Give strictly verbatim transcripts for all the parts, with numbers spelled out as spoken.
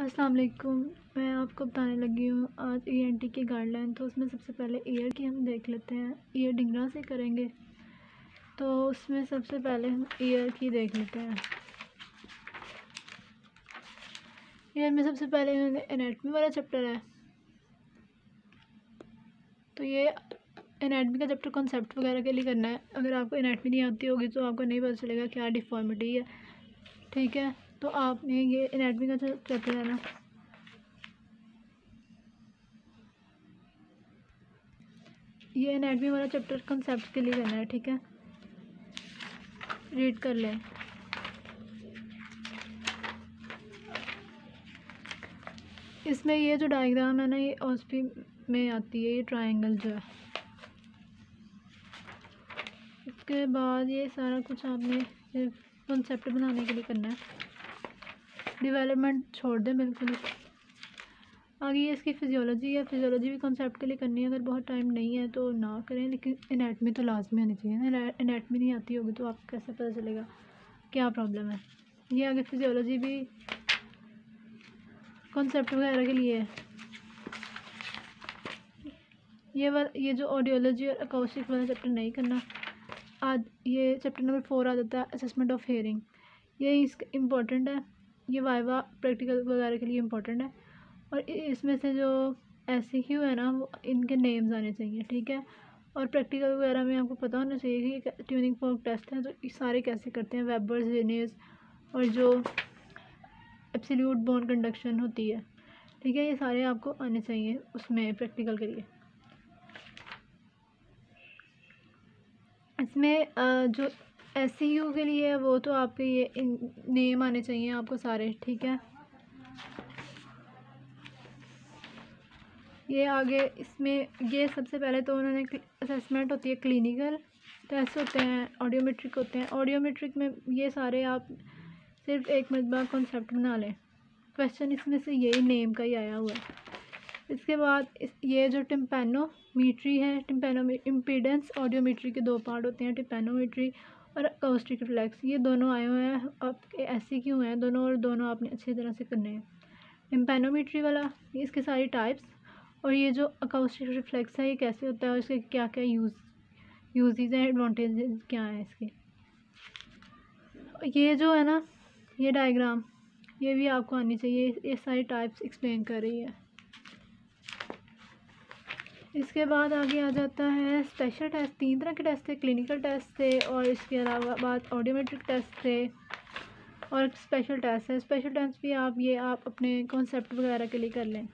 अस्सलाम वालेकुम। मैं आपको बताने लगी हूँ आज ई एन टी की गाइडलाइन। तो उसमें सबसे पहले ईयर की हम देख लेते हैं। ईयर डिंगरा से करेंगे तो उसमें सबसे पहले हम ईयर की देख लेते हैं। ईयर में सबसे पहले एनाटमी वाला चैप्टर है, तो ये एनाटमी का चैप्टर कॉन्सेप्ट वगैरह के लिए करना है। अगर आपको एनाटमी नहीं आती होगी तो आपको नहीं पता चलेगा क्या डिफॉर्मिटी है, ठीक है। तो आपने ये एनाटमी का चैप्टर है ना, ये एनाटमी वाला चैप्टर कंसेप्ट के लिए करना है, ठीक है। रीड कर लें। इसमें ये जो डायग्राम है ना, ये ओएसपी में आती है, ये ट्रायंगल जो है। इसके बाद ये सारा कुछ आपने कंसेप्ट बनाने के लिए करना है। डेवलपमेंट छोड़ दें बिल्कुल। आगे ये इसकी फिजियोलॉजी या फिजियोलॉजी भी कॉन्सेप्ट के लिए करनी है। अगर बहुत टाइम नहीं है तो ना करें, लेकिन एनाटमी तो लाजमी आनी चाहिए ना। एनाटमी नहीं आती होगी तो आपको कैसे पता चलेगा क्या प्रॉब्लम है। ये आगे फिजियोलॉजी भी कॉन्सेप्ट वगैरह के लिए है। ये वाला ये जो ऑडियोलॉजी और अकाउस्टिक वाला चैप्टर नहीं करना। आज ये चैप्टर नंबर फोर आ जाता है, असेसमेंट ऑफ हियरिंग। ये इसका इम्पोर्टेंट है। ये वाइवा प्रैक्टिकल वगैरह के लिए इम्पोर्टेंट है। और इसमें से जो ऐसे क्यू है ना, वो इनके नेम्स आने चाहिए, ठीक है। और प्रैक्टिकल वगैरह में आपको पता होना चाहिए कि ट्यूनिंग फोर्क टेस्ट है तो ये सारे कैसे करते हैं, वेबर्स, रिनेस और जो एब्सोल्यूट बोन कंडक्शन होती है, ठीक है। ये सारे आपको आने चाहिए उसमें प्रैक्टिकल के लिए। इसमें जो एस सी यू के लिए वो तो आपके ये नेम आने चाहिए आपको सारे, ठीक है। ये आगे इसमें ये सबसे पहले तो उन्होंने असेसमेंट होती है, क्लिनिकल टेस्ट होते हैं, ऑडियोमेट्रिक होते हैं। ऑडियोमेट्रिक में ये सारे आप सिर्फ एक मरतबा कॉन्सेप्ट बना लें। क्वेश्चन इसमें से यही नेम का ही आया हुआ है। इसके बाद इस ये जो टिम्पेनोमीट्री है, टिम्पेनो इम्पीडेंस ऑडियोमेट्री के दो पार्ट होते हैं, टिम्पेनोमीट्री और अकाउस्टिक रिफ्लेक्स। ये दोनों आए हुए हैं आपके ऐसे क्यों हैं दोनों, और दोनों आपने अच्छी तरह से करने हैं। टिम्पेनोमीट्री वाला इसके सारी टाइप्स, और ये जो अकाउस्टिक रिफ्लेक्स है ये कैसे होता है और इसके क्या क्या यूज़ यूजेज हैं, एडवांटेजेस क्या हैं इसके। ये जो है ना ये डायग्राम, ये भी आपको आनी चाहिए। ये सारी टाइप्स एक्सप्लेन कर रही है। इसके बाद आगे आ जाता है स्पेशल टेस्ट। तीन तरह के टेस्ट थे, क्लिनिकल टेस्ट थे और इसके अलावा बाद ऑडियोमेट्रिक टेस्ट थे और स्पेशल टेस्ट है। स्पेशल टेस्ट भी आप ये आप अपने कॉन्सेप्ट वगैरह के लिए कर लें।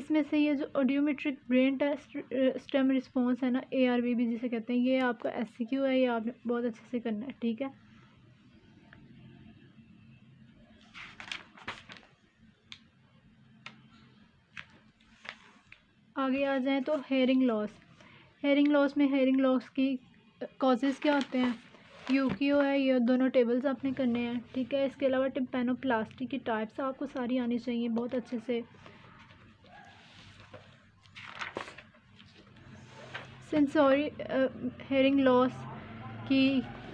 इसमें से ये जो audiometric brain test stem response है ना, ए आर बी भी जिसे कहते हैं, ये आपका एस सी क्यू है। ये आपने बहुत अच्छे से करना है, ठीक है। आगे आ जाएँ तो हेयरिंग लॉस। हेयरिंग लॉस में हेयरिंग लॉस की कॉजेज़ क्या होते हैं, यू क्यू है, ये दोनों टेबल्स आपने करने हैं, ठीक है। इसके अलावा टिम्पेनोप्लास्टी की टाइप्स आपको सारी आनी चाहिए बहुत अच्छे से। सेंसोरी हेयरिंग लॉस की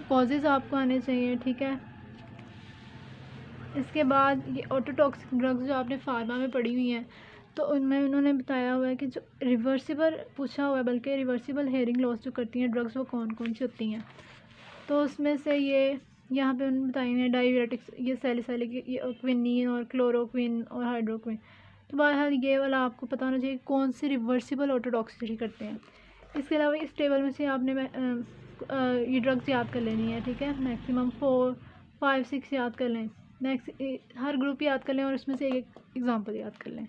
कॉजेज़ आपको आने चाहिए, ठीक है। इसके बाद ये ऑटोटॉक्सिक ड्रग्स जो आपने फार्मा में पढ़ी हुई हैं, तो उनमें उन्होंने बताया हुआ है कि जो रिवर्सिबल पूछा हुआ है, बल्कि रिवर्सिबल हेयरिंग लॉस जो करती हैं ड्रग्स वो कौन कौन सी होती हैं। तो उसमें से ये यहाँ पे उन्होंने बताई हैं डायूरेटिक्स, ये सैलिसिलिक, ये क्विनीन और क्लोरोक्विन और हाइड्रोक्विन। तो बहरहाल ये वाला आपको पता होना चाहिए कौन सी रिवर्सिबल ऑटोटॉक्सिसिटी करते हैं। इसके अलावा इस टेबल में से आपने आ, आ, ये ड्रग्स याद कर लेनी है, ठीक है। मैक्सिमम फोर फाइव सिक्स याद कर लें, नेक्स्ट हर ग्रुप याद कर लें और उसमें से एक एग्ज़ाम्पल याद कर लें।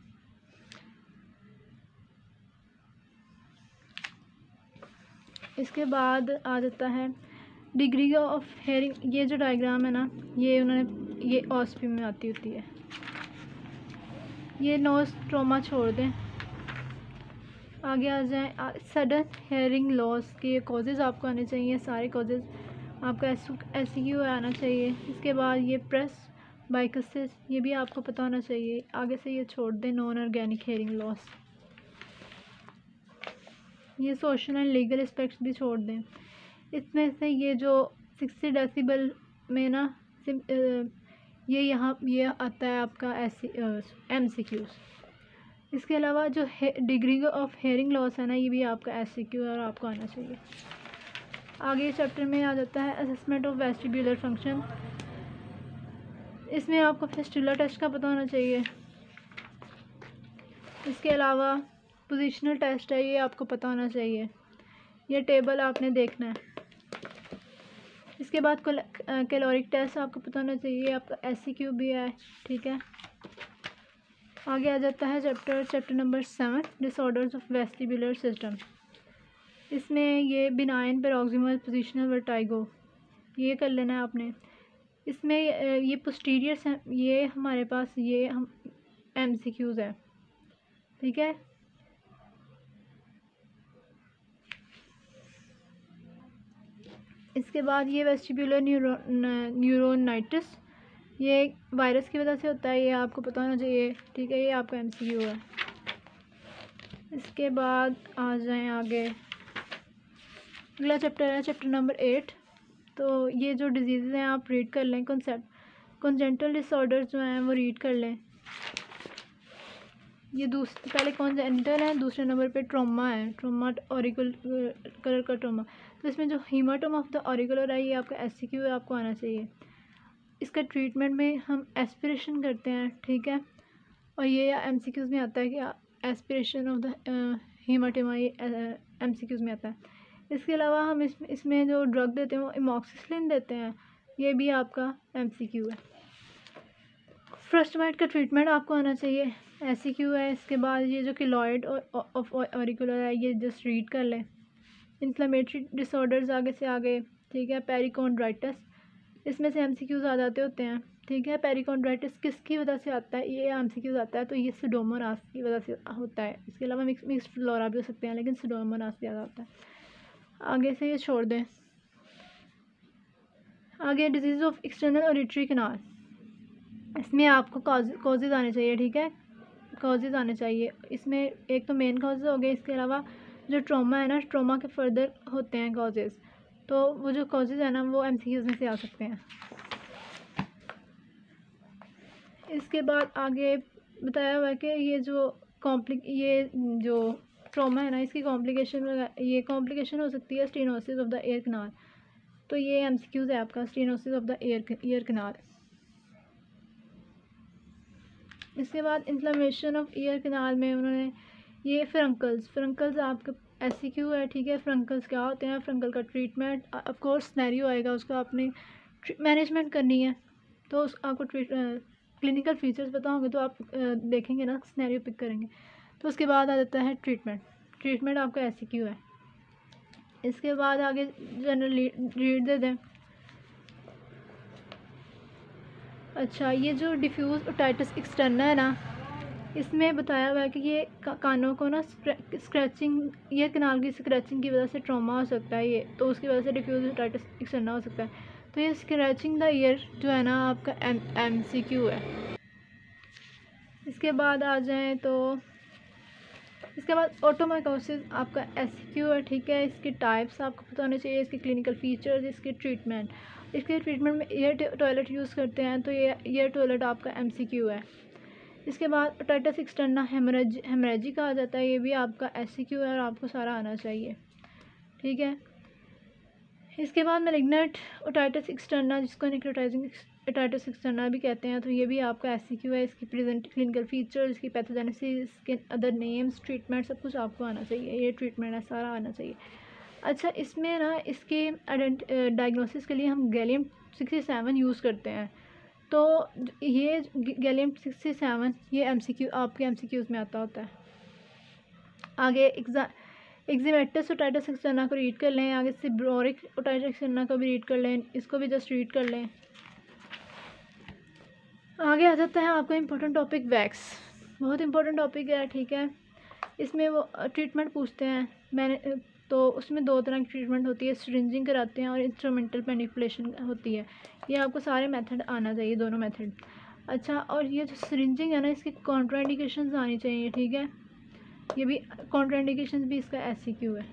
इसके बाद आ जाता है डिग्री ऑफ हेयरिंग। ये जो डायग्राम है ना, ये उन्होंने ये ओएसपी में आती होती है। ये नोज ट्रॉमा छोड़ दें। आगे आ जाएं सडन हेयरिंग लॉस के कॉजेज़ आपको आने चाहिए, सारे कॉजेज़ आपका एस यू आना चाहिए। इसके बाद ये प्रेस्बाइकोसिस, ये भी आपको पता होना चाहिए। आगे से ये छोड़ दें। नॉन ऑर्गेनिक हेयरिंग लॉस, ये सोशल एंड लीगल एस्पेक्ट्स भी छोड़ दें। इसमें से ये जो सिक्सटी डेसिबल में ना, ये यहाँ ये आता है आपका एमसीक्यूज़। इसके अलावा जो डिग्री ऑफ हेयरिंग लॉस है ना, ये भी आपका एससीक्यू और आपको आना चाहिए। आगे चैप्टर में आ जाता है असेसमेंट ऑफ वेस्टिब्यूलर फंक्शन। इसमें आपको फेस्टिकुलर टेस्ट का पता होना चाहिए। इसके अलावा पोजिशनल टेस्ट है, ये आपको पता होना चाहिए। ये टेबल आपने देखना है। इसके बाद कैलोरिक टेस्ट आपको पता होना चाहिए, आपका एससीक्यू भी है, ठीक है। आगे आ जाता है chapter chapter number seven, disorders of vestibular system. इसमें ये बिनाइन पैरोक्सिमल पोजिशनल वर्टाइगो, ये कर लेना है आपने। इसमें ये पोस्टीरियर, ये हमारे पास ये हम एमसीक्यूज़ है, ठीक है। इसके बाद ये वेस्टिब्यूलर न्यूरो न्यूरोनाइटिस, ये वायरस की वजह से होता है, ये आपको पता होना चाहिए, ठीक है। ये आपका एमसीक्यू है। इसके बाद आ जाएं आगे, अगला चैप्टर है चैप्टर नंबर एट। तो ये जो डिजीज़ हैं आप रीड कर लें, कंसेप्ट कंजेंटल डिसऑर्डर जो हैं वो रीड कर लें। ये दूसरे पहले कंजेंटल है, दूसरे नंबर पे ट्रोमा है, ट्रोमा ऑरिकुलर का ट्रोमा। तो इसमें जो हीमाटोमा ऑफ द ऑरिकुलर है, ये आपका एससीक्यू है, आपको आना चाहिए। इसका ट्रीटमेंट में हम एस्पिरेशन करते हैं, ठीक है। और ये एमसीक्यूज़ में आता है कि एस्पिरेशन ऑफ द हीमाटोमा, ये एमसीक्यूज़ में आता है। इसके अलावा हम इसमें इसमें जो ड्रग देते हैं वो इमॉक्सिसिलिन देते हैं, ये भी आपका एमसीक्यू है। फर्स्ट बाइट का ट्रीटमेंट आपको आना चाहिए, एससीक्यू है। इसके बाद ये जो केलॉइड ऑफ ऑरिकुलर है, ये जस्ट रीड कर लें। इन्फ्लेमेटरी डिसऑर्डर्स आगे से आगे, ठीक है। पेरिकोंड्राइटिस, इसमें से एमसीक्यूज़ आ जाते होते हैं, ठीक है। पेरिकोंड्राइटिस किसकी वजह से आता है, ये एमसीक्यूज़ आता है, तो ये सीडोमोनास की वजह से होता है। इसके अलावा मिक्स मिक्स फ्लोरा भी हो सकते हैं, लेकिन सीडोमोनास ज़्यादा होता है। आगे से ये छोड़ दें। आगे disease of external auditory canal, इसमें आपको कॉजेज़ आने चाहिए, ठीक है। कॉजेज़ आने चाहिए। इसमें एक तो मेन कॉजेज़ हो गए, इसके अलावा जो ट्रॉमा है ना, ट्रॉमा के फर्दर होते हैं कॉजेज़, तो वो जो कॉजेज़ है ना वो एमसीक्यूज़ में से आ सकते हैं। इसके बाद आगे बताया हुआ है कि ये जो कॉम्प्लिक ये जो ट्रॉमा है ना, इसकी कॉम्प्लिकेशन, ये कॉम्प्लिकेशन हो सकती है stenosis of the air canal, तो ये एमसीक्यूज़ है आपका, stenosis of the air air canal. इसके बाद इन्फ्लेमेशन ऑफ एयर कैनाल में उन्होंने ये फरंकल्स, फरंकल्स आपके एससीक्यू है, ठीक है। फरंकल्स क्या होते हैं, फरंकल का ट्रीटमेंट, ऑफ कोर्स सिनेरियो आएगा, उसको आपने मैनेजमेंट करनी है, तो उस आपको क्लिनिकल फीचर्स पता होंगे तो आप आ, देखेंगे ना, सिनेरियो पिक करेंगे। तो उसके बाद आ जाता है ट्रीटमेंट, ट्रीटमेंट आपका एससीक्यू है। इसके बाद आगे जनरल रीड दे दें। अच्छा, ये जो डिफ्यूज़ ओटाइटिस एक्सटर्नल है ना, इसमें बताया हुआ है कि ये कानों को ना स्क्रैचिंग, ये कनाल की स्क्रैचिंग की वजह से ट्रॉमा हो सकता है, ये तो उसकी वजह से डिफ्यूज ओटाइटिस एक्सटर्नल हो सकता है। तो ये स्क्रैचिंग द ईयर जो है ना आपका एम एमसीक्यू है। इसके बाद आ जाएं तो इसके बाद ओटोमाइकोसिस आपका एससीक्यू है, ठीक है। इसके टाइप्स आपको पता होने चाहिए, इसके क्लिनिकल फीचर्स, इसके ट्रीटमेंट। इसके ट्रीटमेंट में ईयर टॉयलेट यूज़ करते हैं, तो ये ईयर टॉयलेट आपका एमसीक्यू है। इसके बाद ओटाइटिस एक्सटर्ना हेमरेज हेमरेजिक आ जाता है, ये भी आपका एससीक्यू है और आपको सारा आना चाहिए, ठीक है। इसके बाद मैलिग्नेंट ओटाइटिस एक्सटर्ना, जिसको नेक्रोटाइजिंग ओटाइटिस एक्सटर्ना भी कहते हैं, तो ये भी आपका एससीक्यू है। इसकी प्रेजेंट क्लिनिकल फीचर्स, इसकी पैथोजेनेसिस, इसके अदर नेम्स, ट्रीटमेंट, सब कुछ आपको आना चाहिए। ये ट्रीटमेंट है, सारा आना चाहिए। अच्छा, इसमें ना इसके डायग्नोसिस के लिए हम गैलियम सिक्सटी सेवन यूज़ करते हैं, तो ये गैलियम सिक्सटी सेवन ये एमसीक्यू आपके एमसीक्यूज़ में आता होता है। आगे एग्जा एक्जिमेटस ओटाइटिस एक्सटर्ना को रीड कर लें। आगे सिब्रोरिक ओटाइटिस एक्सटर्ना को भी रीड कर लें, इसको भी जस्ट रीड कर लें। आगे आ जाता है आपका इम्पोर्टेंट टॉपिक वैक्स, बहुत इंपॉर्टेंट टॉपिक है, ठीक है। इसमें वो ट्रीटमेंट पूछते हैं, मैंने तो उसमें दो तरह की ट्रीटमेंट होती है, सिरिंजिंग कराते हैं और इंस्ट्रूमेंटल मैनिपुलेशन होती है। ये आपको सारे मेथड आना चाहिए, दोनों मेथड। अच्छा, और ये जो सिरिंजिंग है ना, इसकी कॉन्ट्राइंडिकेशंस आनी चाहिए, ठीक है। ये भी कॉन्ट्राइंडिकेशंस भी इसका एससीक्यू है।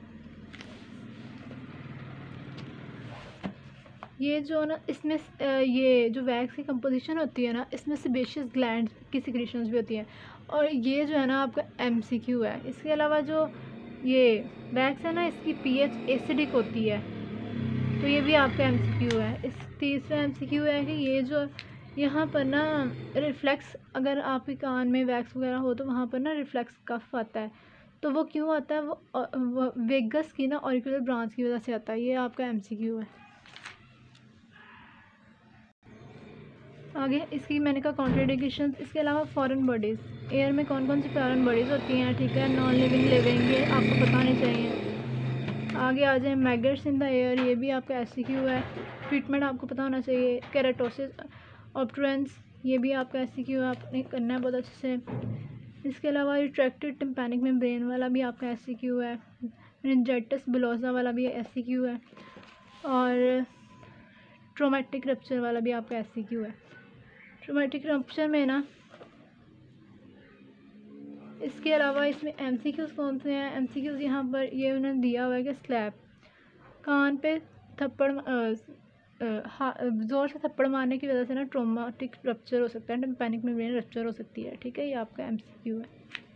ये जो ना इसमें ये जो वैक्स की कंपोजिशन होती है ना, इसमें सेबेशियस ग्लैंड की सिक्रीशंस भी होती हैं, और ये जो है ना आपका एमसीक्यू है। इसके अलावा जो ये वैक्स है ना, इसकी पीएच एसिडिक होती है, तो ये भी आपका एमसीक्यू है। इस तीसरा एमसीक्यू है कि ये जो यहाँ पर ना रिफ्लेक्स, अगर आपके कान में वैक्स वगैरह हो तो वहाँ पर ना रिफ्लेक्स कफ आता है, तो वो क्यों आता है? वो, वो वेगस की ना ऑरिकुलर ब्रांच की वजह से आता है। ये आपका एमसीक्यू है। आगे इसकी मैंने कहा कॉन्ट्रेडिक्शन। इसके अलावा फॉरेन बॉडीज़, एयर में कौन कौन सी फॉरेन बॉडीज़ होती हैं, ठीक है, नॉन लिविंग लिविंग ये आपको पता होने चाहिए। आगे आ जाए मैगट्स इन द एयर, ये भी आपका एससीक्यू है, ट्रीटमेंट आपको पता होना चाहिए। केराटोसिस ऑब्ट्रेंस, ये भी आपका एससीक्यू है, आपने करना है बहुत अच्छे से। इसके अलावा रिट्रैक्टेड टिम्पैनिक मेम्ब्रेन वाला भी आपका एससीक्यू है, मेनिन्जाइटिस बुलोसा वाला भी एससीक्यू है, और ट्रोमैटिक रप्चर वाला भी आपका एससीक्यू है। ट्रोमैटिक रप्चर में ना, इसके अलावा इसमें एमसीक्यूज़ कौन से हैं? एमसीक्यूज़ यहाँ पर ये उन्होंने दिया हुआ है कि स्लैप, कान पे थप्पड़, ज़ोर से थप्पड़ मारने की वजह से ना ट्रोमैटिक रप्चर हो सकता है, टिम्पैनिक मेम्ब्रेन रप्चर हो सकती है, ठीक है, ये आपका एमसीक्यू है।